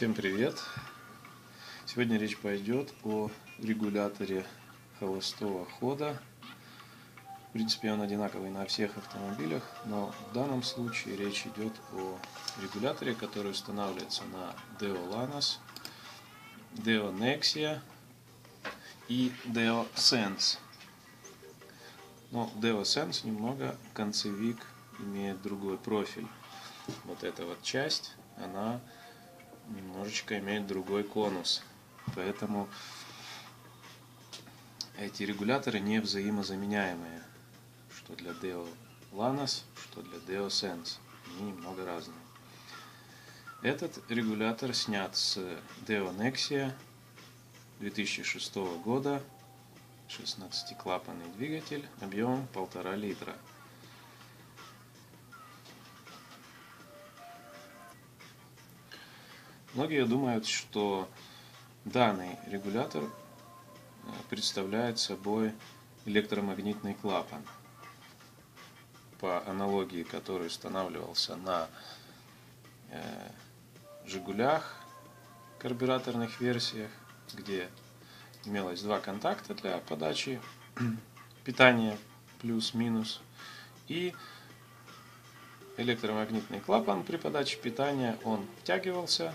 Всем привет! Сегодня речь пойдет о регуляторе холостого хода. В принципе, он одинаковый на всех автомобилях, но в данном случае речь идет о регуляторе, который устанавливается на Daewoo Lanos, Daewoo Nexia и Daewoo Sens. Но Daewoo Sens немного концевик, имеет другой профиль. Вот эта вот часть, она немножечко имеет другой конус, поэтому эти регуляторы не взаимозаменяемые, что для Daewoo Lanos, что для Daewoo Sens, они немного разные. Этот регулятор снят с Daewoo Nexia 2006 года, 16-клапанный двигатель объемом 1,5 литра. Многие думают, что данный регулятор представляет собой электромагнитный клапан, по аналогии, который устанавливался на Жигулях, карбюраторных версиях, где имелось два контакта для подачи питания плюс-минус, и электромагнитный клапан при подаче питания он втягивался.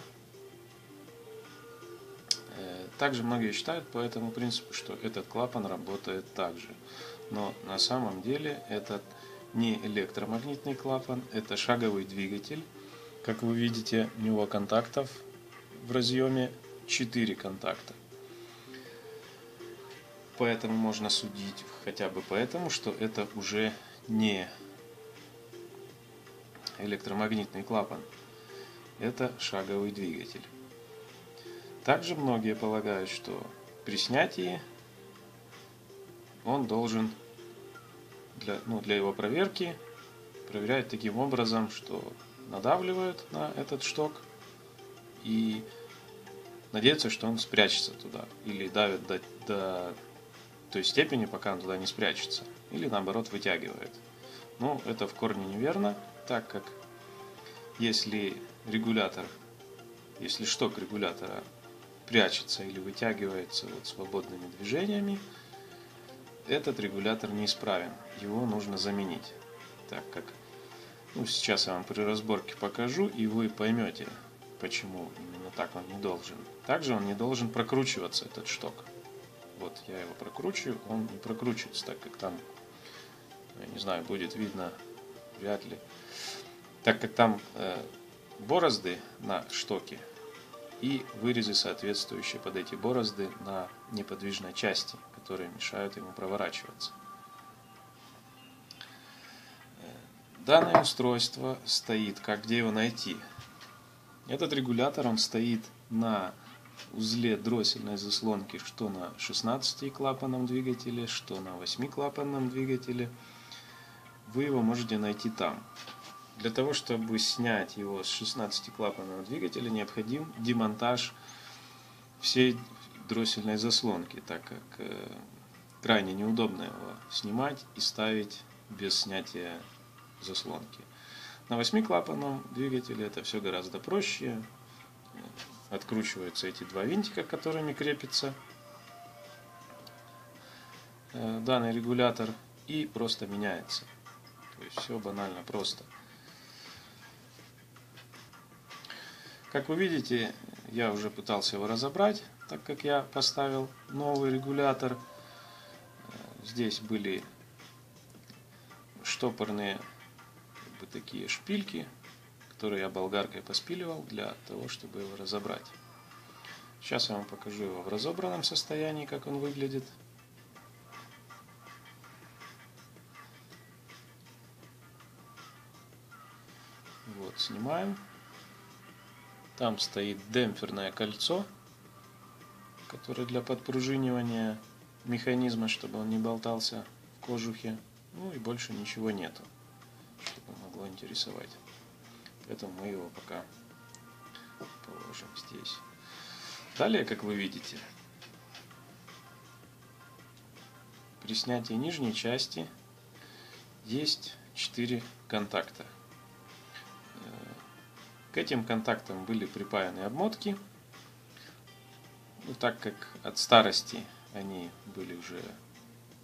Также многие считают по этому принципу, что этот клапан работает так же. Но на самом деле это не электромагнитный клапан, это шаговый двигатель. Как вы видите, у него контактов в разъеме 4 контакта. Поэтому можно судить хотя бы поэтому, что это уже не электромагнитный клапан, это шаговый двигатель. Также многие полагают, что при снятии он должен, для его проверки, проверяют таким образом, что надавливают на этот шток и надеются, что он спрячется туда. Или давят до той степени, пока он туда не спрячется. Или наоборот вытягивает. Но это в корне неверно, так как если шток регулятора прячется или вытягивается свободными движениями, этот регулятор неисправен, его нужно заменить, так как сейчас я вам при разборке покажу, и вы поймете, почему именно так он не должен. Также он не должен прокручиваться, этот шток. Вот я его прокручиваю, он не прокручивается, так как там, я не знаю, будет видно, вряд ли, так как там борозды на штоке и вырезы, соответствующие под эти борозды на неподвижной части, которые мешают ему проворачиваться. Данное устройство стоит, где его найти? Этот регулятор, он стоит на узле дроссельной заслонки, что на 16-клапанном двигателе, что на 8-клапанном двигателе. Вы его можете найти там. Для того, чтобы снять его с 16-клапанного двигателя, необходим демонтаж всей дроссельной заслонки, так как крайне неудобно его снимать и ставить без снятия заслонки. На 8-клапанном двигателе это все гораздо проще. Откручиваются эти два винтика, которыми крепится данный регулятор, и просто меняется. То есть все банально просто. Как вы видите, я уже пытался его разобрать, так как я поставил новый регулятор. Здесь были штопорные такие шпильки, которые я болгаркой поспиливал для того, чтобы его разобрать. Сейчас я вам покажу его в разобранном состоянии, как он выглядит. Вот, снимаем. Там стоит демпферное кольцо, которое для подпружинивания механизма, чтобы он не болтался в кожухе. Ну и больше ничего нету, чтобы могло интересовать. Поэтому мы его пока положим здесь. Далее, как вы видите, при снятии нижней части есть 4 контакта. К этим контактам были припаяны обмотки. Ну, так как от старости они были уже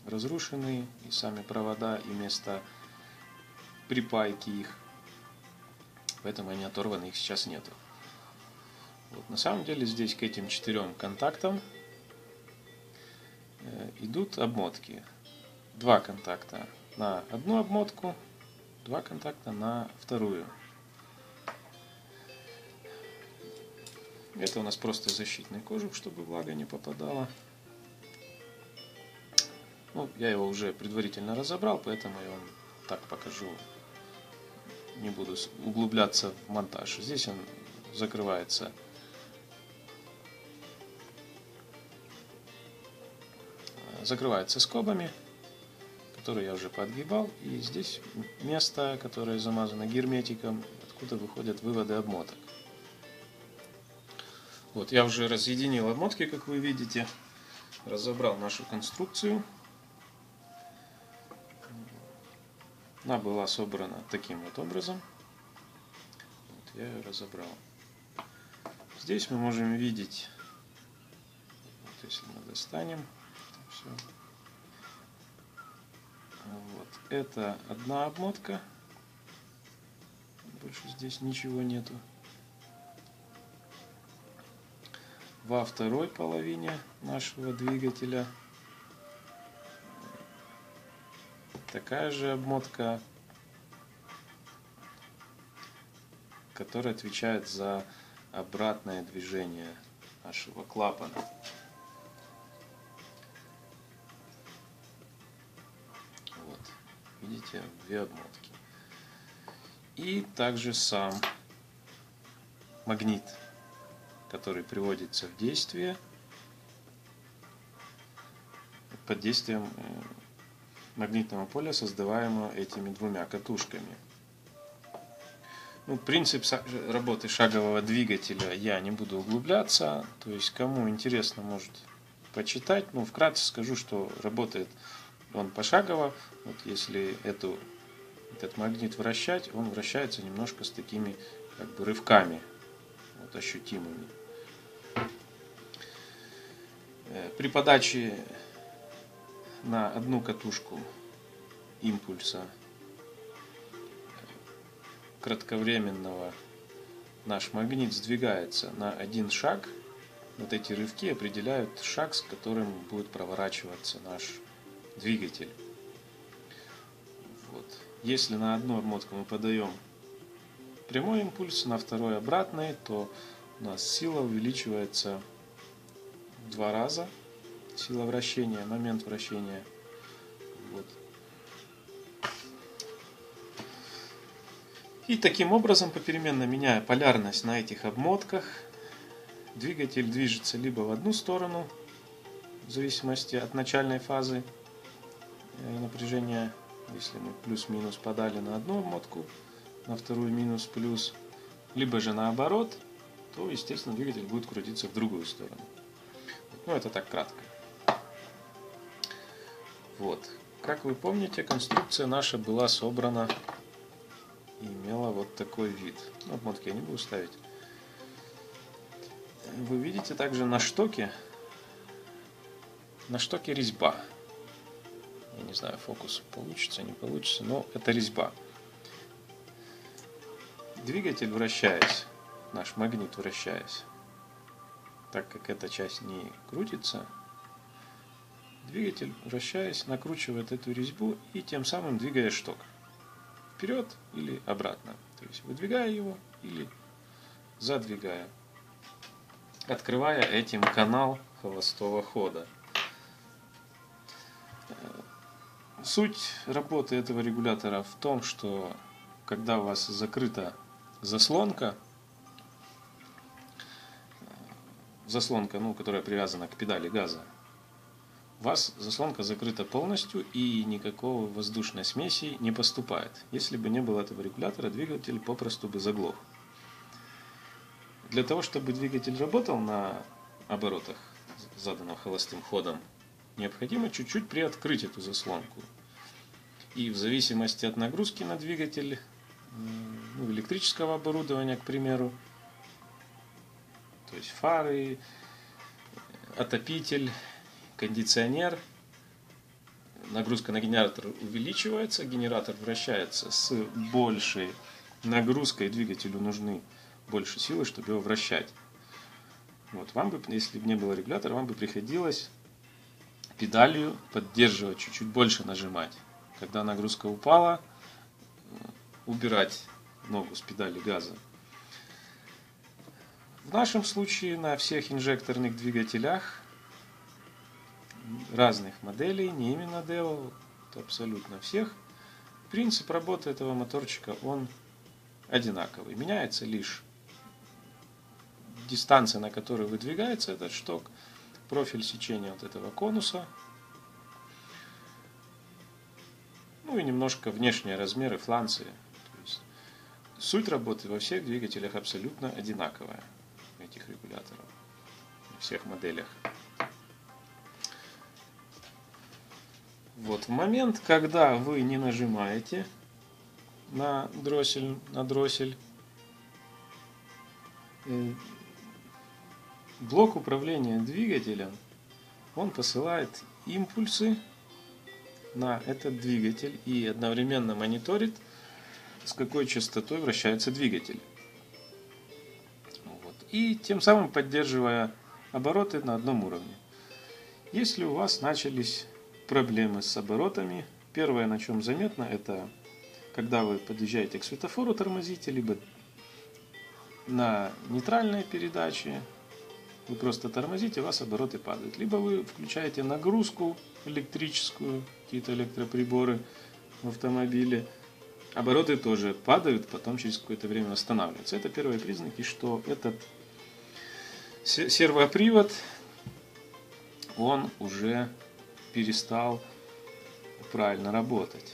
разрушены, и сами провода, и место припайки их, поэтому они оторваны, их сейчас нету. Вот, на самом деле здесь к этим 4 контактам идут обмотки. 2 контакта на одну обмотку, 2 контакта на вторую. Это у нас просто защитный кожух, чтобы влага не попадала. Ну, я его уже предварительно разобрал, поэтому я вам так покажу. Не буду углубляться в монтаж. Здесь он закрывается скобами, которые я уже подгибал. И здесь место, которое замазано герметиком, откуда выходят выводы обмоток. Вот, я уже разъединил обмотки, как вы видите. Разобрал нашу конструкцию. Она была собрана таким вот образом. Вот, я ее разобрал. Здесь мы можем видеть, вот, если мы достанем, все. Вот, это одна обмотка. Больше здесь ничего нету. Во второй половине нашего двигателя такая же обмотка, которая отвечает за обратное движение нашего клапана. Вот, видите, 2 обмотки. И также сам магнит, который приводится в действие под действием магнитного поля, создаваемого этими 2 катушками. Ну, принцип работы шагового двигателя я не буду углубляться. То есть, кому интересно, может почитать. Ну, вкратце скажу, что работает он пошагово. Вот если этот магнит вращать, он вращается немножко с такими как бы рывками, вот, ощутимыми. При подаче на одну катушку импульса кратковременного наш магнит сдвигается на 1 шаг. Вот эти рывки определяют шаг, с которым будет проворачиваться наш двигатель. Вот. Если на одну обмотку мы подаем прямой импульс, на второй обратный, то у нас сила увеличивается в 2 раза. Сила вращения, момент вращения. Вот. И таким образом, попеременно меняя полярность на этих обмотках, двигатель движется либо в одну сторону, в зависимости от начальной фазы напряжения. Если мы плюс-минус подали на одну обмотку, на вторую минус-плюс, либо же наоборот, то, естественно, двигатель будет крутиться в другую сторону. Ну, это так кратко. Вот. Как вы помните, конструкция наша была собрана и имела вот такой вид. Ну, обмотки я не буду ставить. Вы видите также на штоке. На штоке резьба. Я не знаю, фокус получится, не получится, но это резьба. Двигатель, вращаясь, наш магнит, вращаясь, так как эта часть не крутится, двигатель, вращаясь, накручивает эту резьбу и тем самым двигая шток вперед или обратно. То есть выдвигая его или задвигая, открывая этим канал холостого хода. Суть работы этого регулятора в том, что когда у вас закрыта заслонка, ну, которая привязана к педали газа, у вас заслонка закрыта полностью и никакого воздушной смеси не поступает. Если бы не было этого регулятора, двигатель попросту бы заглох. Для того, чтобы двигатель работал на оборотах, заданных холостым ходом, необходимо чуть-чуть приоткрыть эту заслонку. И в зависимости от нагрузки на двигатель электрического оборудования, к примеру, то есть фары, отопитель, кондиционер. Нагрузка на генератор увеличивается, генератор вращается с большей нагрузкой, двигателю нужны больше силы, чтобы его вращать. Вот, вам бы, если бы не было регулятора, вам бы приходилось педалью поддерживать, чуть-чуть больше нажимать. Когда нагрузка упала, убирать ногу с педали газа. В нашем случае на всех инжекторных двигателях разных моделей, не именно Daewoo, абсолютно всех, принцип работы этого моторчика он одинаковый. Меняется лишь дистанция, на которой выдвигается этот шток, профиль сечения вот этого конуса, ну и немножко внешние размеры фланцы. То есть суть работы во всех двигателях абсолютно одинаковая, этих регуляторов, во всех моделях. Вот в момент, когда вы не нажимаете на дроссель, блок управления двигателем, он посылает импульсы на этот двигатель и одновременно мониторит, с какой частотой вращается двигатель. Вот. И тем самым поддерживая обороты на одном уровне. Если у вас начались проблемы с оборотами. Первое, на чем заметно, это когда вы подъезжаете к светофору, тормозите, либо на нейтральной передаче вы просто тормозите, у вас обороты падают. Либо вы включаете нагрузку электрическую, какие-то электроприборы в автомобиле, обороты тоже падают, потом через какое-то время восстанавливаются. Это первые признаки, что этот сервопривод, он уже перестал правильно работать.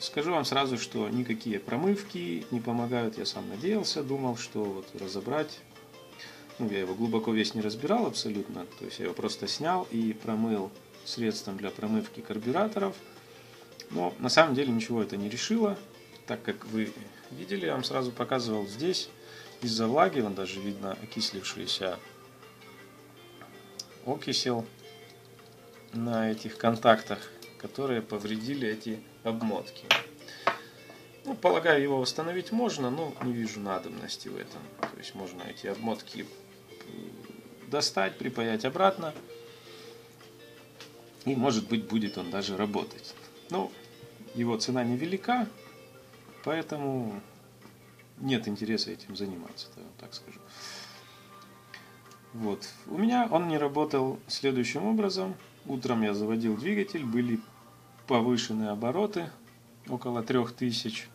Скажу вам сразу, что никакие промывки не помогают. Я сам надеялся, думал, что вот разобрать. Ну, я его глубоко весь не разбирал абсолютно. То есть я его просто снял и промыл средством для промывки карбюраторов. Но на самом деле ничего это не решило. Так как вы видели, я вам сразу показывал здесь. Из-за влаги, вон даже видно окислившийся окисел на этих контактах, которые повредили эти обмотки. Ну, полагаю, его восстановить можно, но не вижу надобности в этом. То есть можно эти обмотки достать, припаять обратно, и, может быть, будет он даже работать. Но его цена невелика, поэтому нет интереса этим заниматься, так скажу. Вот. У меня он не работал следующим образом. Утром я заводил двигатель, были повышенные обороты, около 3000,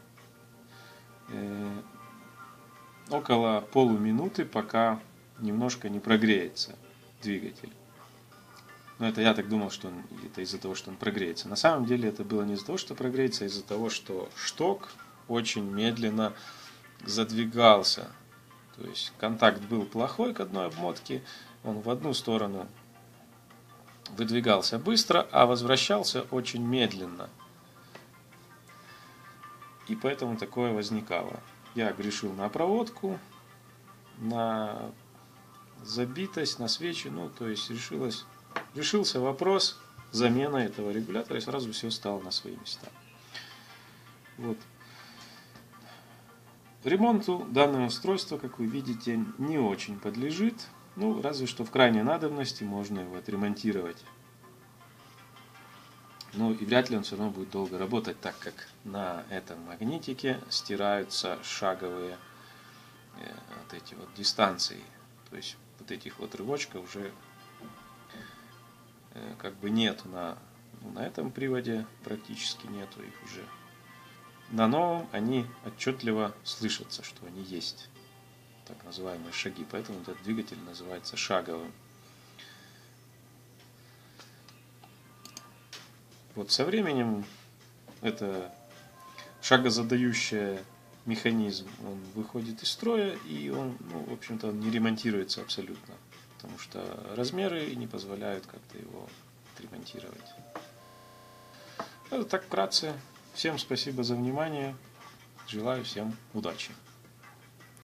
около полуминуты, пока немножко не прогреется двигатель. Но это я так думал, что это из-за того, что он прогреется. На самом деле это было не из-за того, что прогреется, а из-за того, что шток очень медленно задвигался. То есть контакт был плохой к одной обмотке, он в одну сторону выдвигался быстро, а возвращался очень медленно. И поэтому такое возникало. Я грешил на проводку, на забитость, на свечи. Ну, то есть решился вопрос замены этого регулятора, и сразу все стало на свои места. Вот. Ремонту данное устройство, как вы видите, не очень подлежит. Ну, разве что в крайней надобности можно его отремонтировать. Ну, и вряд ли он все равно будет долго работать, так как на этом магнитике стираются шаговые вот эти вот дистанции. То есть вот этих вот рывочков уже как бы нет на этом приводе, практически нету их уже. На новом они отчетливо слышатся, что они есть. Так называемые шаги, поэтому этот двигатель называется шаговым. Вот со временем это шагозадающий механизм, он выходит из строя, и он, ну, в общем-то, он не ремонтируется абсолютно, потому что размеры не позволяют как-то его отремонтировать. Это так вкратце. Всем спасибо за внимание. Желаю всем удачи!